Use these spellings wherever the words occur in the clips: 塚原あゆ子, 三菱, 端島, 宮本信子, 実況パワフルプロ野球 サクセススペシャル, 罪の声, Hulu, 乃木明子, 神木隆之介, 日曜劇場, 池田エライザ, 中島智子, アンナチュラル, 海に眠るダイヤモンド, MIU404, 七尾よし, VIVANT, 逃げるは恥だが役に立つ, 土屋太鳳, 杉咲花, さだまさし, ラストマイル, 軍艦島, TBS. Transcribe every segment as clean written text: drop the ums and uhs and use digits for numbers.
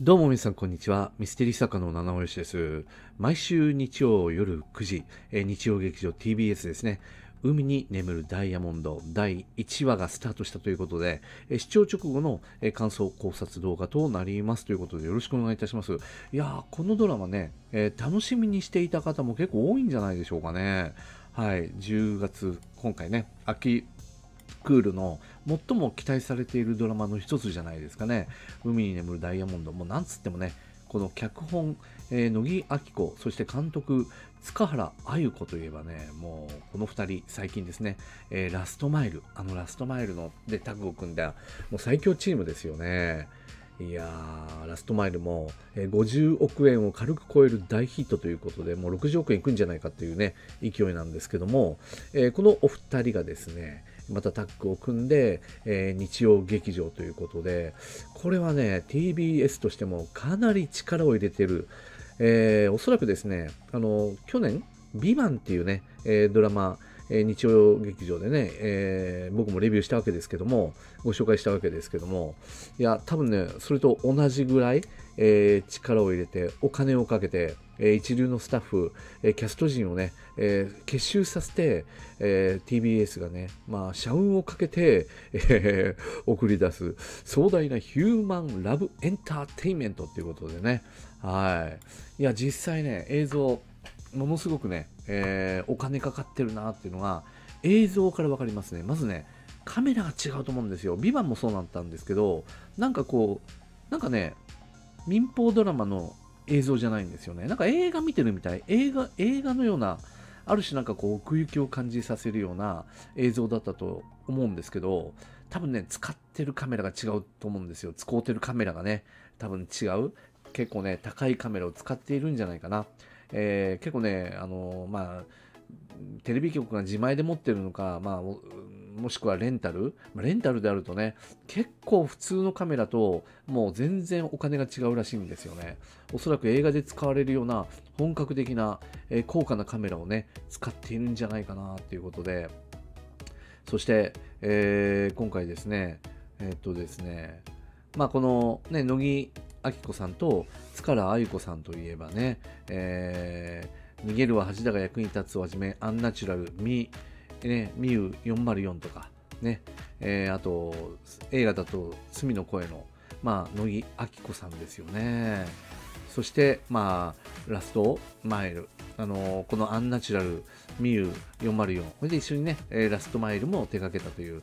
どうも皆さんこんにちは。ミステリー作家の七尾よしです。毎週日曜夜9時、日曜劇場 TBS ですね。海に眠るダイヤモンド第1話がスタートしたということで、視聴直後の感想考察動画となりますということでよろしくお願いいたします。いやー、このドラマね、楽しみにしていた方も結構多いんじゃないでしょうかね。はい、10月、今回ね、秋クールの最も期待されているドラマの一つじゃないですかね。海に眠るダイヤモンド、もうなんつってもね、この脚本、乃木明子、そして監督塚原あゆ子といえばね、もうこの2人最近ですね、ラストマイル、ラストマイルのでタッグを組んだもう最強チームですよね。いやー、ラストマイルも50億円を軽く超える大ヒットということで、もう60億円いくんじゃないかというね、勢いなんですけども、このお二人がですね、またタッグを組んで、日曜劇場ということで、これはね、TBS としてもかなり力を入れてる。おそらくですね、去年、VIVANT っていうね、ドラマ、日曜劇場でね、僕もレビューしたわけですけども、ご紹介したわけですけども、いや、多分ね、それと同じぐらい、力を入れて、お金をかけて、一流のスタッフ、キャスト陣をね、結集させて、TBS がね、まあ、社運をかけて、送り出す壮大なヒューマンラブエンターテインメントということでね、はい。いや、実際ね、映像、ものすごくね、お金かかってるなっていうのが映像から分かりますね。まずね、カメラが違うと思うんですよ。VIVANTもそうだったんですけど、なんかこう、なんかね、民放ドラマの映像じゃないんですよね。なんか映画見てるみたい。映画のような、ある種なんかこう奥行きを感じさせるような映像だったと思うんですけど、多分ね、使ってるカメラが違うと思うんですよ。使うてるカメラがね、多分違う。結構ね、高いカメラを使っているんじゃないかな。結構ね、まあ、テレビ局が自前で持ってるのか、まあ、もしくはレンタル、レンタルであるとね、結構普通のカメラともう全然お金が違うらしいんですよね。おそらく映画で使われるような本格的な、高価なカメラをね、使っているんじゃないかなということで、そして、今回ですね、まあ、この、ね、乃木明子さんと塚原あゆ子さんといえばね、逃げるは恥だが役に立つをはじめ、アンナチュラル、MIU404 とか、ね、あと、映画だと、罪の声の、まあ、乃木明子さんですよね。そして、まあ、ラストマイル、このアンナチュラル、MIU404、これで一緒にね、ラストマイルも手掛けたという、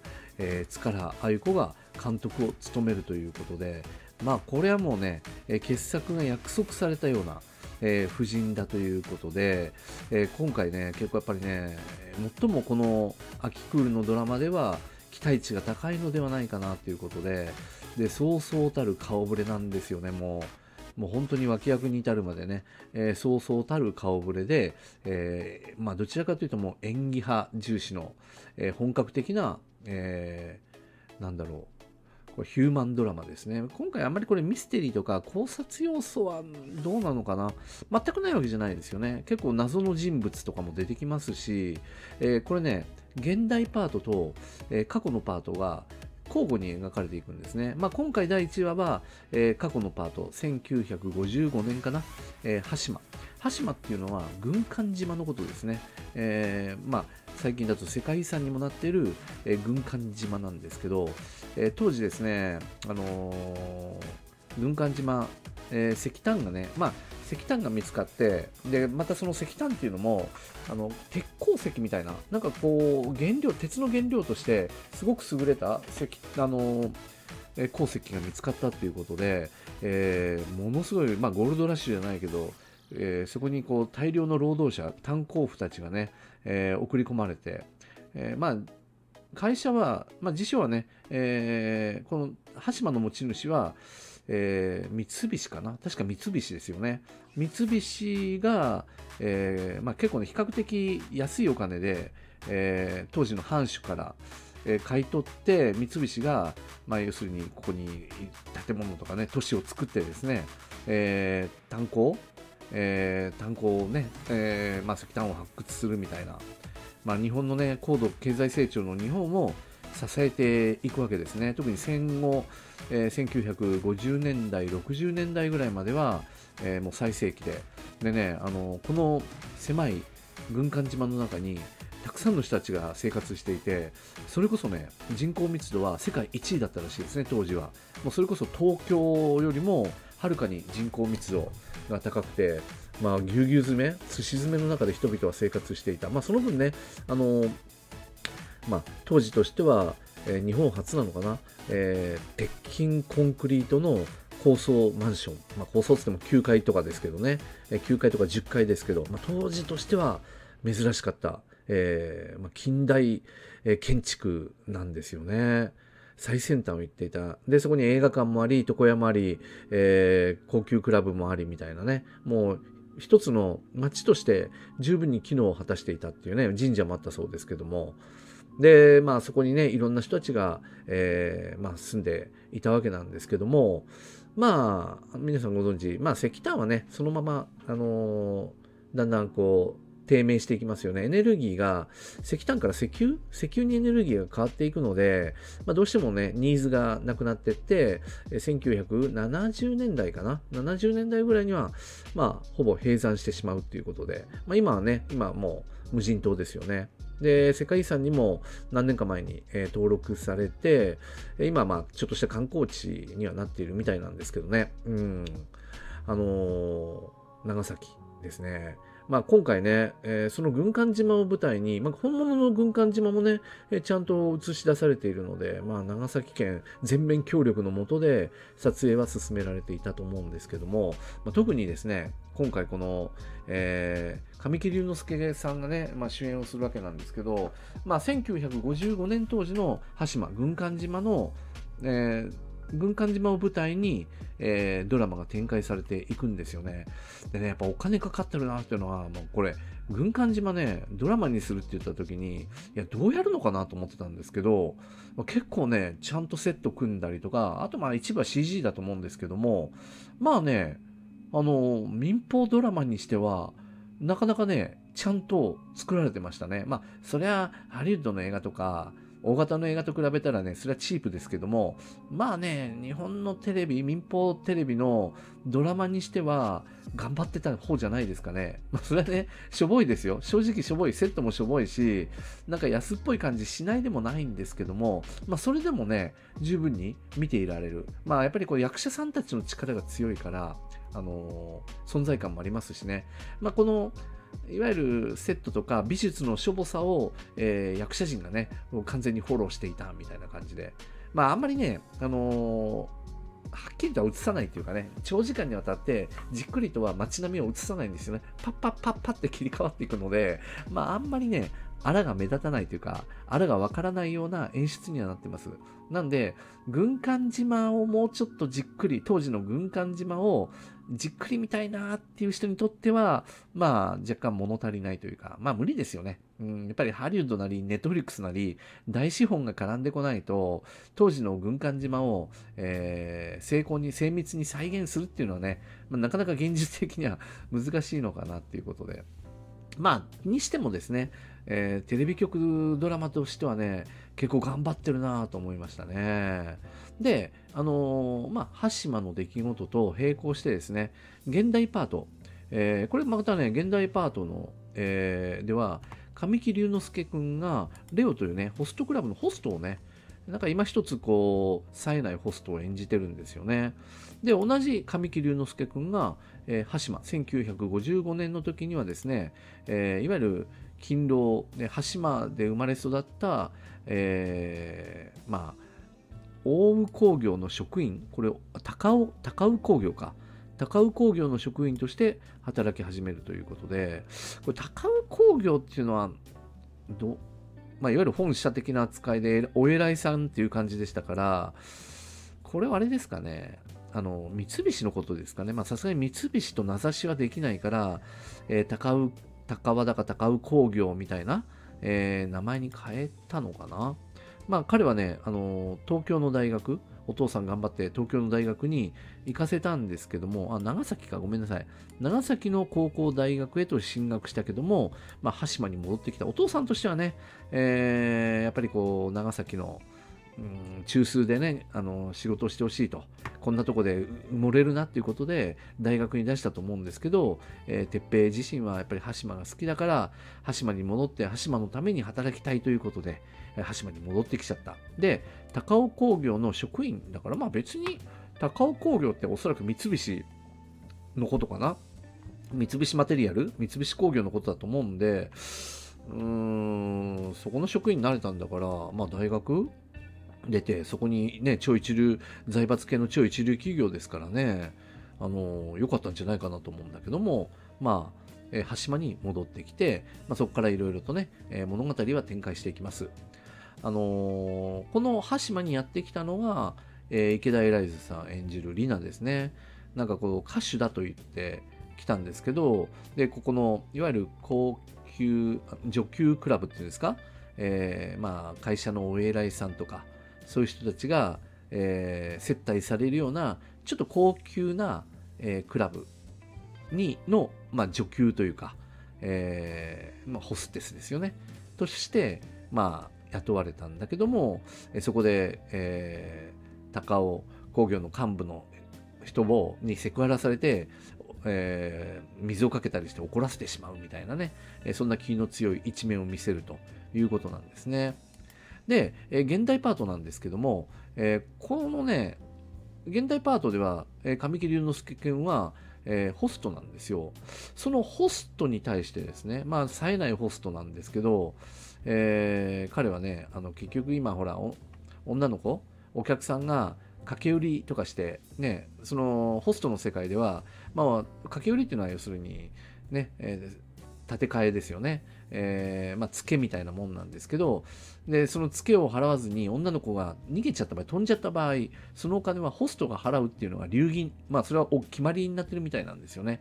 塚原あゆ子が監督を務めるということで、まあ、これはもうね、傑作が約束されたような、布陣だということで、今回ね、結構やっぱりね、最もこの秋クールのドラマでは期待値が高いのではないかなということで、そうそうたる顔ぶれなんですよね。もう本当に脇役に至るまでね、そうそうたる顔ぶれで、まあ、どちらかというともう演技派重視の、本格的な、なんだろう、ヒューマンドラマですね。今回あんまりこれミステリーとか考察要素はどうなのかな、全くないわけじゃないですよね。結構謎の人物とかも出てきますし、これね、現代パートと、過去のパートが交互に描かれていくんですね。まあ、今回第1話は、過去のパート、1955年かな、羽島。羽島っていうのは軍艦島のことですね。まあ、最近だと世界遺産にもなっている、軍艦島なんですけど、当時ですね、軍艦島、石炭がね、まあ、石炭が見つかって、で、またその石炭っていうのも、鉄鉱石みたいな、なんかこう、原料、鉄の原料として、すごく優れた石、鉱石が見つかったっていうことで、ものすごい、まあ、ゴールドラッシュじゃないけど、そこにこう大量の労働者、炭鉱夫たちがね、送り込まれて、まあ、会社は、まあ、辞書はね、この羽島の持ち主は、三菱かな、確か三菱ですよね。三菱が、まあ、結構ね、比較的安いお金で、当時の藩主から、買い取って、三菱が、まあ、要するにここに建物とかね、都市を作ってですね、炭鉱をね、まあ、石炭を発掘するみたいな、まあ、日本のね、高度経済成長の日本を支えていくわけですね。特に戦後、1950年代60年代ぐらいまでは、もう最盛期でね、この狭い軍艦島の中にたくさんの人たちが生活していて、それこそね、人口密度は世界1位だったらしいですね、当時は。もうそれこそ東京よりもはるかに人口密度が高くて、まあ、ぎゅうぎゅう詰め、すし詰めの中で人々は生活していた。まあ、その分ね、当時としては、日本初なのかな、鉄筋コンクリートの高層マンション、まあ、高層つっても9階とかですけどね、9階とか10階ですけど、まあ、当時としては珍しかった、近代建築なんですよね。最先端を言っていた。で、そこに映画館もあり、床屋もあり、高級クラブもありみたいなね、もう一つの町として十分に機能を果たしていたっていうね、神社もあったそうですけども。で、まあそこにね、いろんな人たちが、住んでいたわけなんですけども、まあ皆さんご存知、まあ石炭はね、そのまま、だんだんこう、低迷していきますよね。エネルギーが石炭から石油にエネルギーが変わっていくので、まあ、どうしてもね、ニーズがなくなっていって、1970年代かな、70年代ぐらいには、まあ、ほぼ閉山してしまうということで、まあ、今はね、今はもう無人島ですよね。で、世界遺産にも何年か前に、登録されて、今はまあ、ちょっとした観光地にはなっているみたいなんですけどね。うん。長崎ですね。まあ今回ね、その軍艦島を舞台に、まあ、本物の軍艦島もね、ちゃんと映し出されているので、まあ、長崎県全面協力の下で撮影は進められていたと思うんですけども、まあ、特にですね、今回この、神木隆之介さんがね、まあ、主演をするわけなんですけど、まあ、1955年当時の端島、軍艦島の、軍艦島を舞台に、ドラマが展開されていくんですよね。でね、やっぱお金かかってるなっていうのは、もうこれ、軍艦島ね、ドラマにするって言った時に、いや、どうやるのかなと思ってたんですけど、まあ、結構ね、ちゃんとセット組んだりとか、あとまあ一部は CG だと思うんですけども、まあね、民放ドラマにしては、なかなかね、ちゃんと作られてましたね。まあ、そりゃ、ハリウッドの映画とか、大型の映画と比べたらね、それはチープですけども、まあね、日本のテレビ、民放テレビのドラマにしては、頑張ってた方じゃないですかね。まあ、それはね、しょぼいですよ。正直しょぼい、セットもしょぼいし、なんか安っぽい感じしないでもないんですけども、まあ、それでもね、十分に見ていられる。まあ、やっぱりこう役者さんたちの力が強いから、存在感もありますしね。まあ、この、いわゆるセットとか美術のしょぼさを、役者陣がね、もう完全にフォローしていたみたいな感じで、まああんまりね、はっきりとは映さないというかね、長時間にわたってじっくりとは街並みを映さないんですよね。パッパッパッパッって切り替わっていくので、まああんまりね、あらが目立たないというか、あらがわからないような演出にはなってます。なんで、軍艦島をもうちょっとじっくり、当時の軍艦島をじっくり見たいなっていう人にとっては、まあ若干物足りないというか、まあ無理ですよね。うん、やっぱりハリウッドなり、ネットフリックスなり、大資本が絡んでこないと、当時の軍艦島を、精巧に、精密に再現するっていうのはね、まあ、なかなか現実的には難しいのかなっていうことで。まあ、にしてもですね、テレビ局ドラマとしてはね、結構頑張ってるなと思いましたね。で、端島の出来事と並行してですね、現代パート、これまたね、現代パートの、では、神木隆之介くんが、レオというね、ホストクラブのホストをね、なんか今一つこう、冴えないホストを演じてるんですよね。で、同じ神木隆之介くんが、端島、1955年の時にはですね、いわゆる勤労、端島で生まれ育った、大宇工業の職員、これ、高宇工業か。高宇工業の職員として働き始めるということで、これ高宇工業っていうのは、いわゆる本社的な扱いでお偉いさんっていう感じでしたから、これはあれですかね、三菱のことですかね、さすがに三菱と名指しはできないから、高和工業みたいな、名前に変えたのかな。まあ彼はね、東京の大学、お父さん頑張って東京の大学に行かせたんですけども、長崎か、ごめんなさい。長崎の高校大学へと進学したけども、まあ、端島に戻ってきた。お父さんとしてはね、やっぱりこう、長崎の、中枢でね、仕事をしてほしいと、こんなとこで埋もれるなっていうことで大学に出したと思うんですけど、哲平自身はやっぱり羽島が好きだから羽島に戻って羽島のために働きたいということで羽島に戻ってきちゃった。で高尾工業の職員だから、まあ別に高尾工業っておそらく三菱のことかな、三菱マテリアル、三菱工業のことだと思うんで、そこの職員になれたんだから、まあ大学出てそこにね超一流財閥系の超一流企業ですからね、良かったんじゃないかなと思うんだけども、まあ羽島に戻ってきて、そこからいろいろとね、物語は展開していきます。この羽島にやってきたのは、池田エライズさん演じるリナですね。なんかこう歌手だと言って来たんですけど、でここのいわゆる高級女給クラブっていうんですか、まあ会社のお偉いさんとかそういう人たちが、接待されるようなちょっと高級な、クラブにの、まあ、女給というか、まあ、ホステスですよねとして、まあ、雇われたんだけども、そこで、高尾工業の幹部の人にセクハラされて、水をかけたりして怒らせてしまうみたいなね、そんな気の強い一面を見せるということなんですね。で、現代パートなんですけども、このね現代パートでは、神木隆之介君は、ホストなんですよ。そのホストに対してですね、まあ冴えないホストなんですけど、彼はね結局今ほら女の子お客さんが掛け売りとかして、ね、そのホストの世界では、まあ、掛け売りっていうのは要するに、ね立て替えですよね、まあ、ツケみたいなもんなんですけど、でそのツケを払わずに女の子が逃げちゃった場合、飛んじゃった場合、そのお金はホストが払うっていうのが流儀、まあ、それはお決まりになってるみたいなんですよね。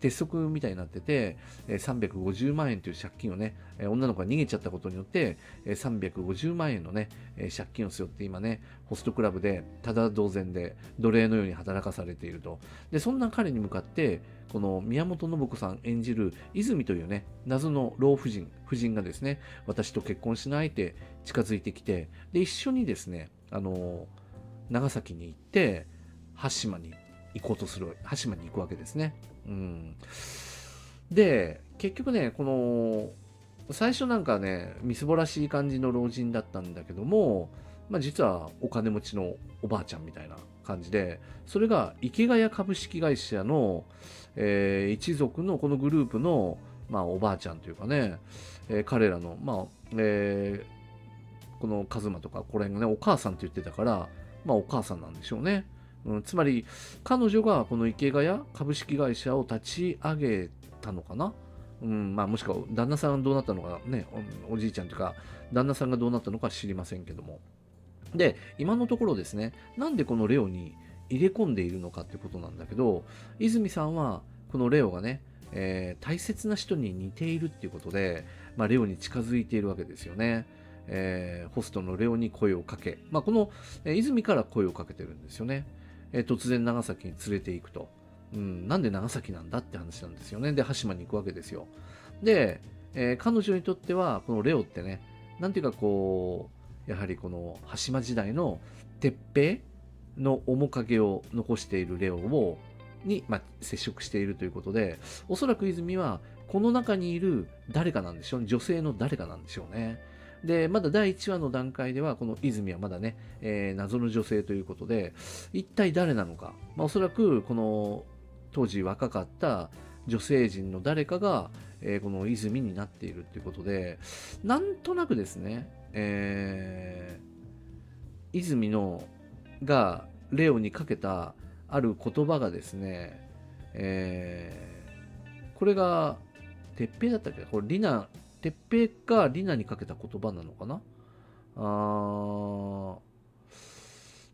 鉄則みたいになってて、350万円という借金をね、女の子が逃げちゃったことによって350万円のね借金を背負って今ねホストクラブでただ同然で奴隷のように働かされていると。でそんな彼に向かってこの宮本信子さん演じる泉というね謎の老婦人がですね、私と結婚しないって近づいてきて、で一緒にですね長崎に行って羽島に行こうとする、羽島に行くわけですね。で結局ねこの最初なんかねみすぼらしい感じの老人だったんだけども、まあ、実はお金持ちのおばあちゃんみたいな感じで、それが池ヶ谷株式会社の、一族のこのグループの、まあ、おばあちゃんというかね、彼らの、まあこのカズマとかこれがねお母さんって言ってたから、まあ、お母さんなんでしょうね。つまり彼女がこの池ヶ谷株式会社を立ち上げたのかな、まあ、もしくは旦那さんがどうなったのかね、 おじいちゃんというか旦那さんがどうなったのか知りませんけども、で今のところですね、なんでこのレオに入れ込んでいるのかってことなんだけど、泉さんはこのレオがね、大切な人に似ているっていうことで、まあ、レオに近づいているわけですよね。ホストのレオに声をかけ、まあ、この、泉から声をかけてるんですよね。突然長崎に連れて行くと、なんで長崎なんだって話なんですよね。で羽島に行くわけですよ。で、彼女にとってはこのレオってね、なんていうかこうやはりこの羽島時代の鉄平の面影を残しているレオに、まあ、接触しているということで、おそらく泉はこの中にいる誰かなんでしょう、女性の誰かなんでしょうね。でまだ第1話の段階ではこの泉はまだね、謎の女性ということで、一体誰なのか、まあ、おそらくこの当時若かった女性陣の誰かが、この泉になっているということで、なんとなくですね、泉がレオにかけたある言葉がですね、これが鉄平だったっけ、これリナ鉄平かリナにかけた言葉なのかな。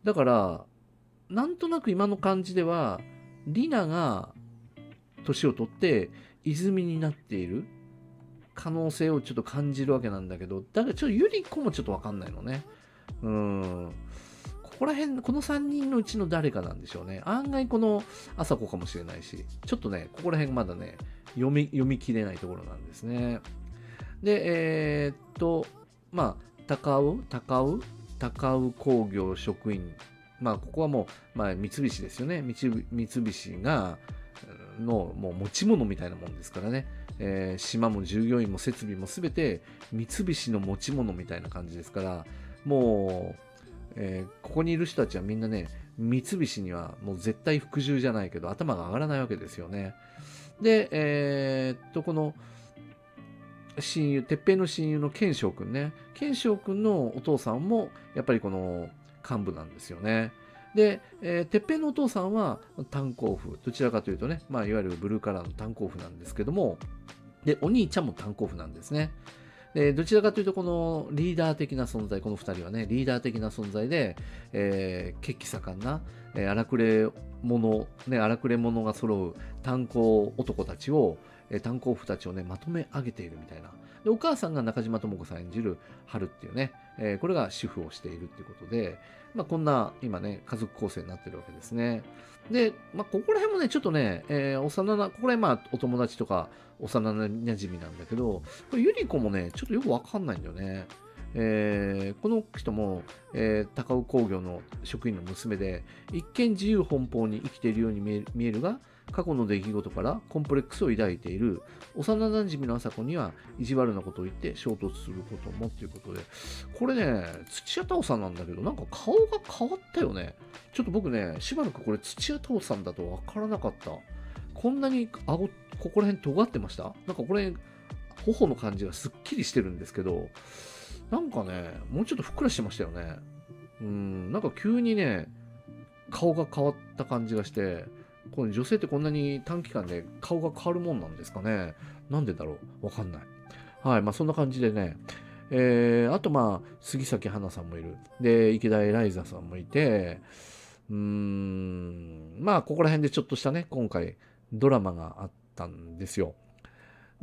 だからなんとなく今の感じではリナが年を取って泉になっている可能性をちょっと感じるわけなんだけど、だからちょっとユリコもちょっと分かんないのね。ここら辺この3人のうちの誰かなんでしょうね。案外この朝子かもしれないし、ちょっとねここら辺まだね読み切れないところなんですね。でまあ高尾高尾工業職員、まあここはもう、まあ、三菱ですよね。三菱がのもう持ち物みたいなもんですからね、島も従業員も設備も全て三菱の持ち物みたいな感じですから、もう、ここにいる人たちはみんなね、三菱にはもう絶対服従じゃないけど頭が上がらないわけですよね。で、この親友、てっぺいの親友の賢章くんね、賢章くんのお父さんもやっぱりこの幹部なんですよね。で、てっぺいのお父さんは炭鉱夫、どちらかというとね、まあ、いわゆるブルーカラーの炭鉱夫なんですけども、でお兄ちゃんも炭鉱夫なんですね。でどちらかというとこのリーダー的な存在、この2人はねリーダー的な存在で、血気盛んな、荒くれ者が揃う炭鉱男たちを、炭鉱夫たちをねまとめ上げているみたいな。でお母さんが中島智子さん演じる春っていうね、これが主婦をしているっていうことで、まあ、こんな今ね家族構成になってるわけですね。で、まあ、ここら辺もねちょっとね、ここら辺まあお友達とか幼なじみなんだけど、これゆり子もねちょっとよくわかんないんだよね。この人も、高尾工業の職員の娘で、一見自由奔放に生きているように見えるが、過去の出来事からコンプレックスを抱いている。幼なじみの朝子には意地悪なことを言って衝突することもっていうことで、これね土屋太鳳さんなんだけど、なんか顔が変わったよね。ちょっと僕ねしばらくこれ土屋太鳳さんだと分からなかった。こんなに顎ここら辺尖ってました？なんかこれ頬の感じがすっきりしてるんですけど、なんかねもうちょっとふっくらしてましたよね。なんか急にね顔が変わった感じがして、この女性ってこんなに短期間で顔が変わるもんなんですかね。なんでだろう、わかんない。はい、まあそんな感じでね、あとまあ杉咲花さんもいる。で池田エライザさんもいて、まあここら辺でちょっとしたね今回ドラマがあったんですよ。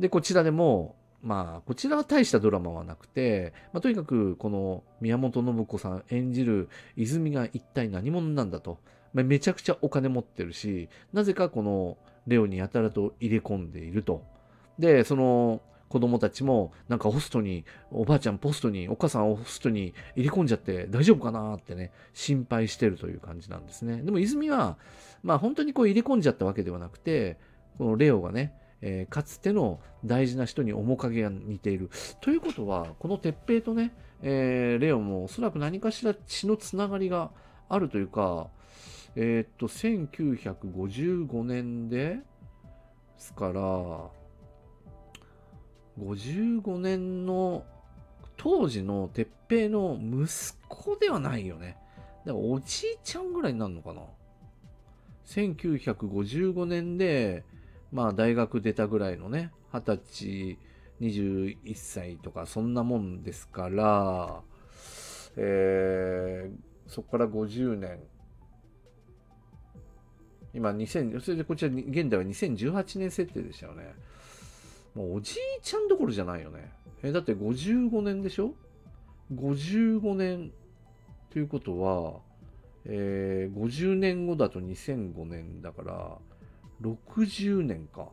でこちらでもまあこちらは大したドラマはなくて、まあ、とにかくこの宮本信子さん演じる泉が一体何者なんだと。めちゃくちゃお金持ってるし、なぜかこのレオにやたらと入れ込んでいると。でその子供たちもなんかホストに、おばあちゃんポストに、お母さんをホストに入れ込んじゃって大丈夫かなってね心配してるという感じなんですね。でも泉はまあ本当にこう入れ込んじゃったわけではなくて、このレオがね、かつての大事な人に面影が似ているということは、この鉄平とね、レオもおそらく何かしら血のつながりがあるというか、1955年ですから55年の当時の鉄平の息子ではないよね。だからおじいちゃんぐらいになるのかな。1955年でまあ大学出たぐらいのね、20歳、21歳とかそんなもんですから、そこから50年、今2000、それでこちら現代は2018年設定でしたよね。もうおじいちゃんどころじゃないよね。だって55年でしょ ?55 年ということは、50年後だと2005年だから、60年か。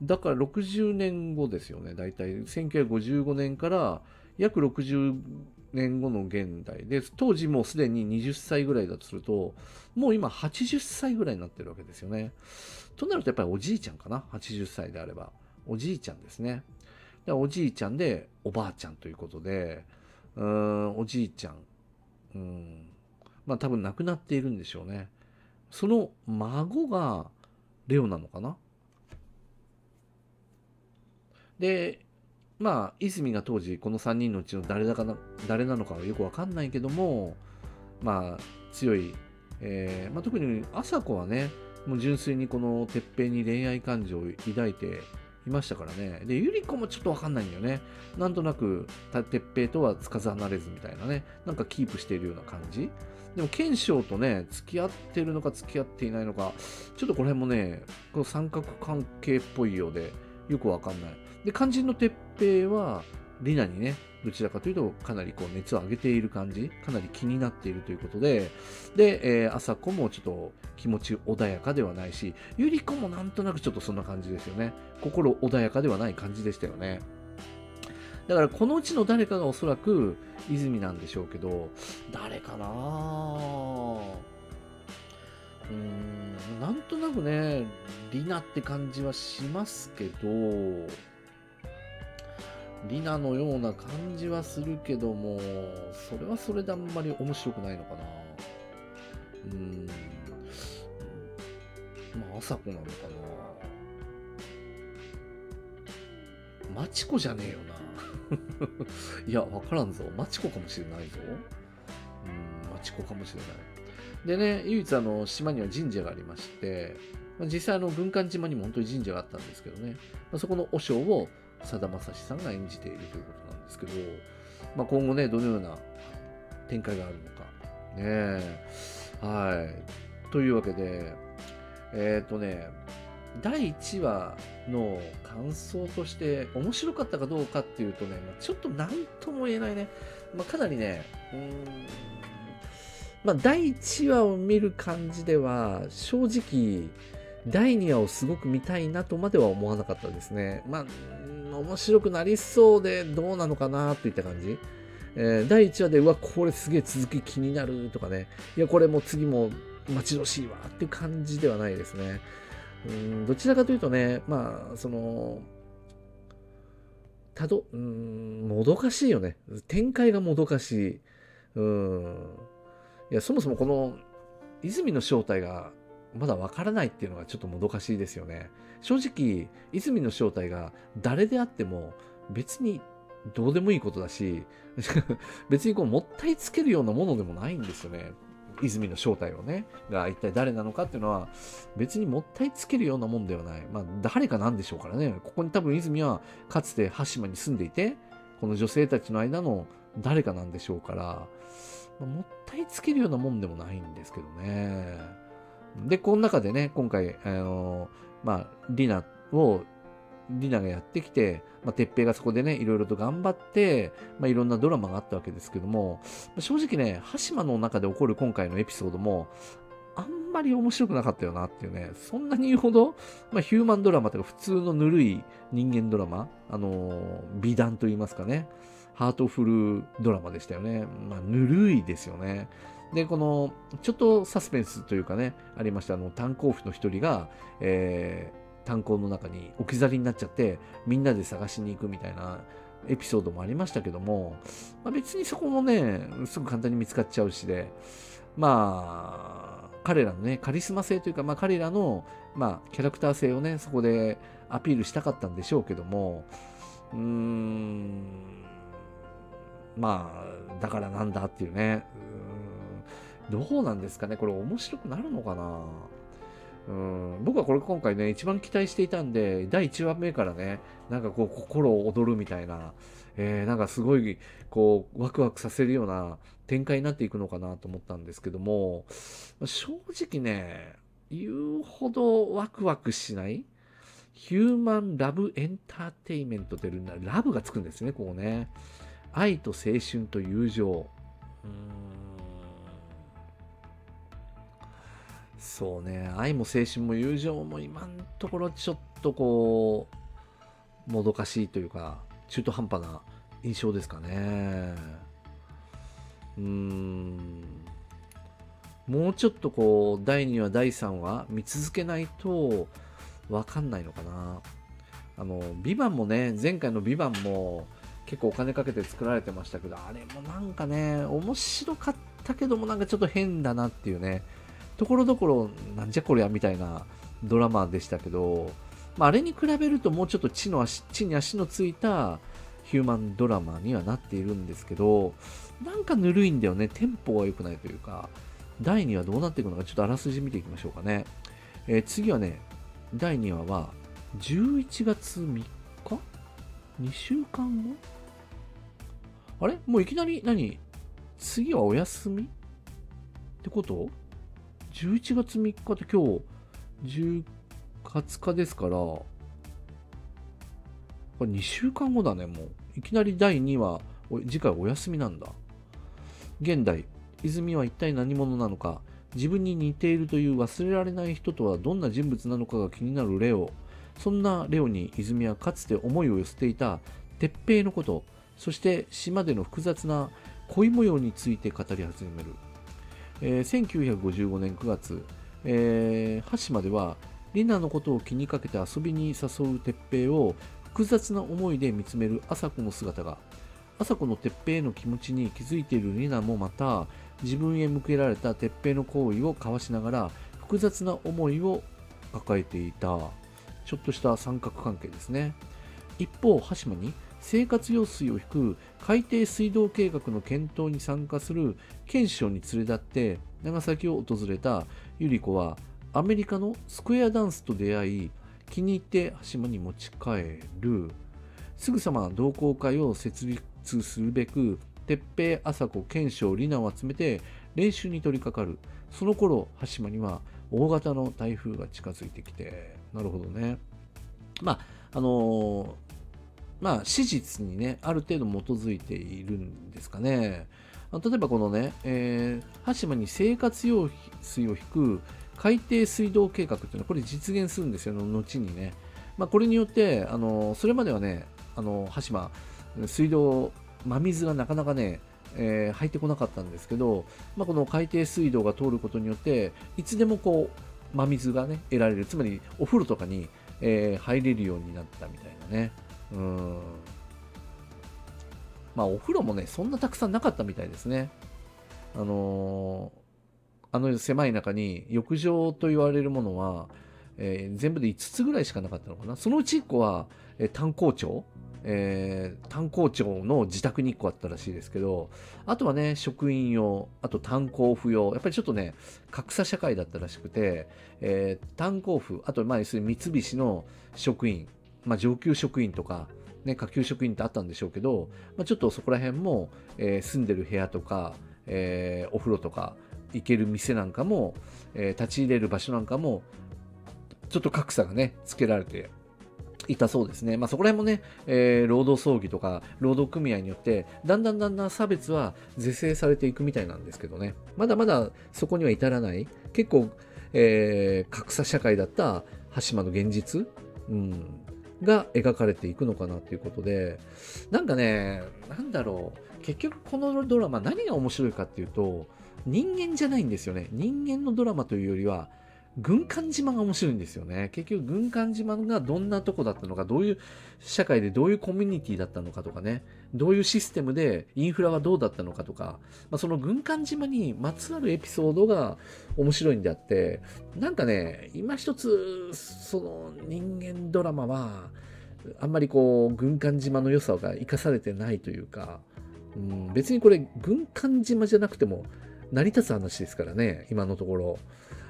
だから60年後ですよね。だいたい1955年から約60年後の現代で、当時もうすでに20歳ぐらいだとすると、もう今80歳ぐらいになってるわけですよね。となるとやっぱりおじいちゃんかな。80歳であればおじいちゃんですね。だからおじいちゃんでおばあちゃんということで、おじいちゃん、まあ多分亡くなっているんでしょうね。その孫がレオなのかな。でまあ、泉が当時この3人のうちの誰なのかはよく分かんないけども、まあ強い、まあ、特に朝子はねもう純粋にこのてっぺいに恋愛感情を抱いていましたからね。でゆり子もちょっと分かんないんだよね。なんとなくてっぺいとはつかず離れずみたいなね、なんかキープしているような感じ。でも賢章とね付き合ってるのか付き合っていないのか、ちょっとこれもねこの三角関係っぽいようでよく分かんない。で肝心のてっぺいはリナにねどちらかというとかなりこう熱を上げている感じ、かなり気になっているということで、で、朝子もちょっと気持ち穏やかではないし、ゆり子もなんとなくちょっとそんな感じですよね。心穏やかではない感じでしたよね。だからこのうちの誰かがおそらく泉なんでしょうけど、誰かなぁ。なんとなくね、リナって感じはしますけど、リナのような感じはするけども、それはそれであんまり面白くないのかな。まあ、朝子なのかな。マチコじゃねえよな。いや、わからんぞ。マチコかもしれないぞ。マチコかもしれない。でね、唯一島には神社がありまして、実際軍艦島にも本当に神社があったんですけどね、そこの和尚をさだまさしさんが演じているということなんですけど、今後ね、どのような展開があるのか。ねえ。はい。というわけで、第1話の感想として面白かったかどうかっていうとね、ちょっと何とも言えないね。かなりね、第1話を見る感じでは、正直、第2話をすごく見たいなとまでは思わなかったですね。面白くなりそうでどうなのかなといった感じ。第1話で、うわ、これすげえ続き気になるとかね、いや、これもう次も待ち遠しいわっていう感じではないですね。どちらかというとね、もどかしいよね。展開がもどかしい。いや、そもそもこの泉の正体がまだわからないっていうのがちょっともどかしいですよね。正直、泉の正体が誰であっても別にどうでもいいことだし、別にこうもったいつけるようなものでもないんですよね。泉の正体をね、が一体誰なのかっていうのは別にもったいつけるようなもんではない。誰かなんでしょうからね。ここに多分泉はかつて羽島に住んでいて、この女性たちの間の誰かなんでしょうから、もったいつけるようなもんでもないんですけどね。で、この中でね、今回、リナがやってきて、鉄平がそこでね、いろいろと頑張って、いろんなドラマがあったわけですけども、正直ね、羽島の中で起こる今回のエピソードも、あんまり面白くなかったよなっていうね、そんなに言うほど、ヒューマンドラマとか普通のぬるい人間ドラマ、美談と言いますかね、ハートフルドラマでしたよね。ぬるいですよね。で、この、ちょっとサスペンスというかね、ありました、炭鉱夫の一人が、炭鉱の中に置き去りになっちゃってみんなで探しに行くみたいなエピソードもありましたけども、別にそこもねすぐ簡単に見つかっちゃうしで、彼らのねカリスマ性というか、彼らの、キャラクター性をねそこでアピールしたかったんでしょうけども、だからなんだっていうね、どうなんですかね、これ面白くなるのかな。僕はこれ今回ね一番期待していたんで、第1話目からねなんかこう心を躍るみたいな、なんかすごいこうワクワクさせるような展開になっていくのかなと思ったんですけども、正直ね言うほどワクワクしない。ヒューマンラブエンターテイメントでるんだ、ラブがつくんですねここね。愛と青春と友情、そうね、愛も青春も友情も今のところちょっとこうもどかしいというか中途半端な印象ですかね。もうちょっとこう第2話第3話見続けないと分かんないのかな。VIVANTもね、前回のVIVANTも結構お金かけて作られてましたけど、あれもなんかね面白かったけどもなんかちょっと変だなっていうね、ところどころなんじゃこりゃみたいなドラマでしたけど、あれに比べるともうちょっと地に足のついたヒューマンドラマにはなっているんですけど、なんかぬるいんだよね。テンポが良くないというか。第2話どうなっていくのかちょっとあらすじ見ていきましょうかね。次はね、第2話は11月3日 ?2 週間後、あれもういきなり何次はお休みってこと？11月3日って今日20日ですから、これ2週間後だね。もういきなり第2話次回お休みなんだ。現代泉は一体何者なのか、自分に似ているという忘れられない人とはどんな人物なのかが気になるレオ。そんなレオに泉はかつて思いを寄せていた鉄平のこと、そして島での複雑な恋模様について語り始める。1955年9月、羽島ではリナのことを気にかけて遊びに誘う鉄平を複雑な思いで見つめる麻子の姿が、麻子の鉄平の気持ちに気づいているリナもまた、自分へ向けられた鉄平の行為を交わしながら複雑な思いを抱えていた、ちょっとした三角関係ですね。一方、羽島に生活用水を引く海底水道計画の検討に参加する賢秀に連れ立って長崎を訪れた百合子は、アメリカのスクエアダンスと出会い、気に入って羽島に持ち帰る。すぐさま同好会を設立するべく、鉄平、麻子、賢秀、里奈を集めて練習に取り掛かる。その頃、羽島には大型の台風が近づいてきて、なるほどね。史実にね、ある程度基づいているんですかね。例えばこのね、羽島に生活用水を引く海底水道計画っていうのは、これ実現するんですよ、後にね。これによって、それまではね、羽島、水道、真水がなかなかね、入ってこなかったんですけど、この海底水道が通ることによって、いつでもこう、真水がね、得られる。つまり、お風呂とかに、入れるようになったみたいなね。お風呂もね、そんなたくさんなかったみたいですね。あの狭い中に浴場と言われるものは、全部で5つぐらいしかなかったのかな。そのうち1個は、炭鉱長の自宅に1個あったらしいですけど、あとはね、職員用、あと炭鉱夫用、やっぱりちょっとね、格差社会だったらしくて、炭鉱夫、あと要するに三菱の職員、上級職員とか、ね、下級職員ってあったんでしょうけど、ちょっとそこら辺も、住んでる部屋とか、お風呂とか行ける店なんかも、立ち入れる場所なんかもちょっと格差がねつけられていたそうですね。そこら辺もね、労働争議とか労働組合によってだんだん差別は是正されていくみたいなんですけどね、まだまだそこには至らない、結構、格差社会だった羽島の現実、が描かれていくのかなということで、なんかね、なんだろう、結局このドラマ何が面白いかっていうと、人間じゃないんですよね。人間のドラマというよりは軍艦島が面白いんですよね。結局軍艦島がどんなとこだったのか、どういう社会でどういうコミュニティだったのかとかね、どういうシステムでインフラはどうだったのかとか、その軍艦島にまつわるエピソードが面白いんであって、なんかね、今一つその人間ドラマはあんまりこう軍艦島の良さが生かされてないというか、別にこれ軍艦島じゃなくても成り立つ話ですからね、今のところ。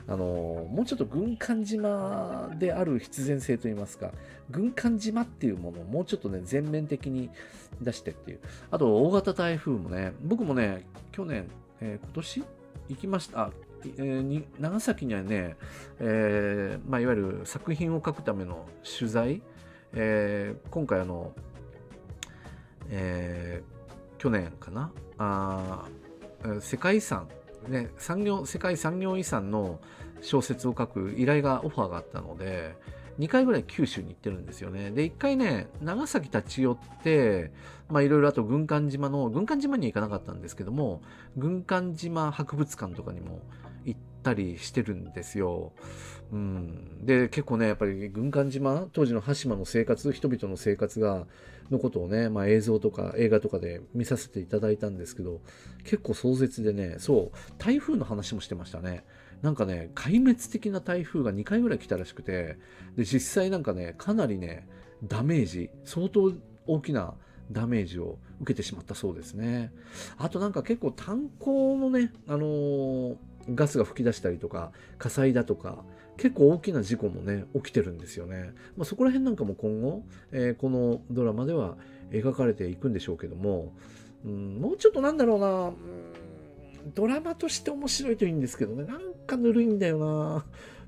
もうちょっと軍艦島である必然性といいますか、軍艦島っていうものをもうちょっとね、全面的に出してっていう。あと、大型台風もね、僕もね、去年、今年行きました。長崎にはね、いわゆる作品を書くための取材、今回去年かな、世界遺産ね、世界産業遺産の小説を書く依頼がオファーがあったので、2回ぐらい九州に行ってるんですよね。で、1回ね、長崎立ち寄って、いろいろ、あと軍艦島には行かなかったんですけども、軍艦島博物館とかにも行ったりしてるんですよ。で、結構ね、やっぱり軍艦島、当時の羽島の生活、人々の生活のことをね、映像とか映画とかで見させていただいたんですけど、結構壮絶でね、そう、台風の話もしてましたね。なんかね、壊滅的な台風が2回ぐらい来たらしくて、で、実際なんかね、かなりね、ダメージ、相当大きなダメージを受けてしまったそうですね。あとなんか結構炭鉱のね、ガスが噴き出したりとか、火災だとか、結構大きな事故もね、起きてるんですよね。そこら辺なんかも今後、このドラマでは描かれていくんでしょうけども、もうちょっとなんだろうな、ドラマとして面白いといいんですけどね、なんかぬるいんだよな、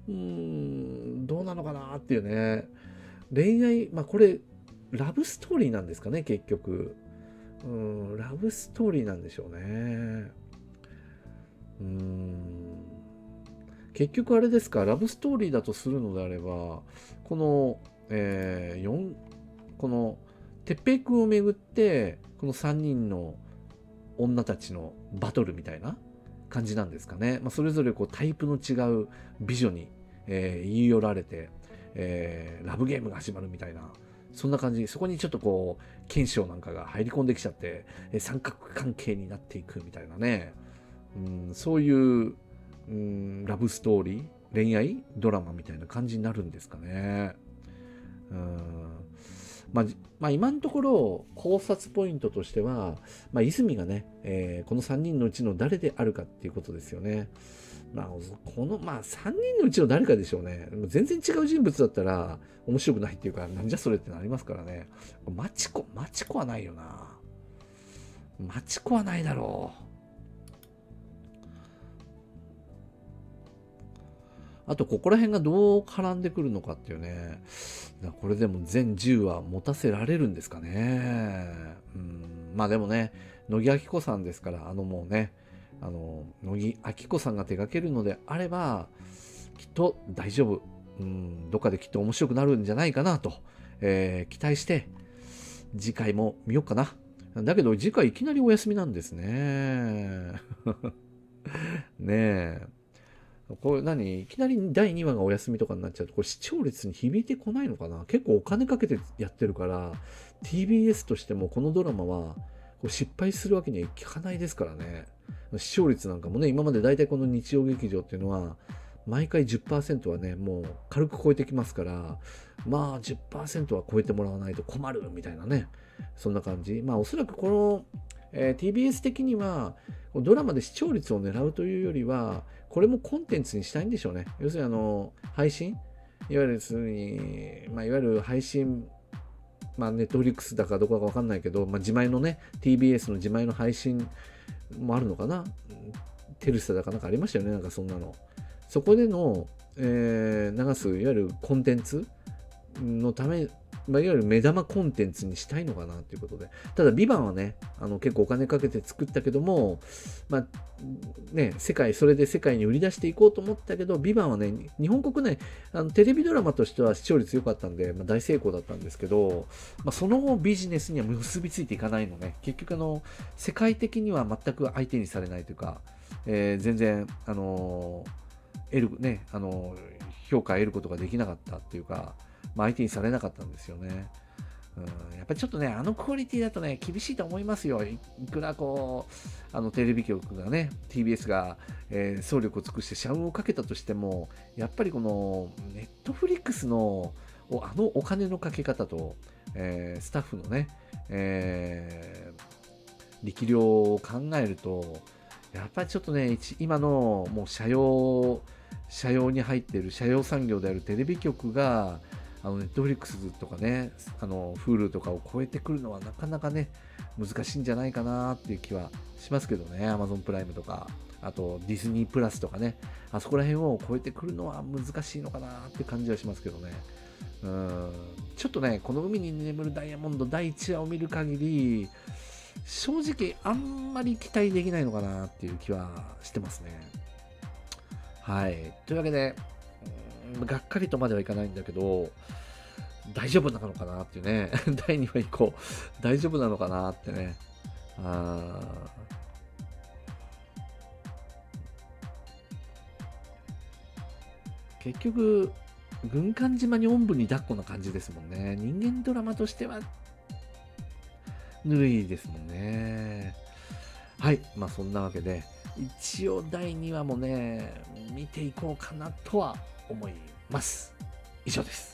どうなのかなっていうね。恋愛、これラブストーリーなんですかね、結局。ラブストーリーなんでしょうね。結局あれですか、ラブストーリーだとするのであれば、この鉄平君をめぐってこの3人の女たちのバトルみたいな感じなんですかね。まあ、それぞれこうタイプの違う美女に、言い寄られて、ラブゲームが始まるみたいな、そんな感じ。そこにちょっとこう賢秀なんかが入り込んできちゃって、三角関係になっていくみたいなね、そういう、ラブストーリー、恋愛ドラマみたいな感じになるんですかね。まあ、今のところ考察ポイントとしては、まあ、泉がね、この3人のうちの誰であるかっていうことですよね。まあ、この、まあ、3人のうちの誰かでしょうね。全然違う人物だったら面白くないっていうか、なんじゃそれってなりますからね。マチコはないよな。マチコはないだろう。あと、ここら辺がどう絡んでくるのかっていうね。これでも全10話持たせられるんですかね。まあでもね、乃木明子さんですから、もうね、乃木明子さんが手掛けるのであれば、きっと大丈夫。どっかできっと面白くなるんじゃないかなと、期待して、次回も見ようかな。だけど次回いきなりお休みなんですね。ねえ。これいきなり第2話がお休みとかになっちゃうと、これ視聴率に響いてこないのかな。結構お金かけてやってるから、 TBS としてもこのドラマは失敗するわけにはいかないですからね。視聴率なんかもね、今までだいたいこの日曜劇場っていうのは毎回 10% はね、もう軽く超えてきますから、まあ 10% は超えてもらわないと困るみたいなね、そんな感じ。まあおそらくこの、TBS 的にはドラマで視聴率を狙うというよりは、これもコンテンツにしたいんでしょうね。要するに配信、いわゆる配信、まあネットフリックスだかどこかわかんないけど、まあ、自前のね、TBS の自前の配信もあるのかな。テルサだかなんかありましたよね、なんかそんなの。そこでの、流す、いわゆるコンテンツのため、まあ、いわゆる目玉コンテンツにしたいのかなということで。ただ、ヴィヴァンはね、結構お金かけて作ったけども、まあ、ね、それで世界に売り出していこうと思ったけど、ヴィヴァンはね、日本国内、テレビドラマとしては視聴率良かったんで、まあ、大成功だったんですけど、まあ、その後ビジネスには結びついていかないのね。結局、世界的には全く相手にされないというか、全然、評価を得ることができなかったっていうか、まあ、相手にされなかったんですよね。やっぱりちょっとね、クオリティだとね、厳しいと思いますよ。いくらこう、テレビ局がね、TBS が、総力を尽くして社運をかけたとしても、やっぱりこの、ネットフリックスの、お金のかけ方と、スタッフのね、力量を考えると、やっぱりちょっとね、今の、もう社用に入っている、社用産業であるテレビ局が、ネットフリックスとかね、Hulu とかを超えてくるのはなかなかね、難しいんじゃないかなっていう気はしますけどね。Amazon プライムとか、あとディズニープラスとかね、あそこら辺を超えてくるのは難しいのかなって感じはしますけどね。ちょっとね、この海に眠るダイヤモンド第1話を見る限り、正直あんまり期待できないのかなっていう気はしてますね。はい。というわけで、がっかりとまではいかないんだけど、大丈夫なのかなっていうね。第2話以降、大丈夫なのかなってね。結局、軍艦島におんぶに抱っこな感じですもんね。人間ドラマとしては、ぬるいですもんね。はい。まあそんなわけで、一応第2話もね、見ていこうかなとは思います。以上です。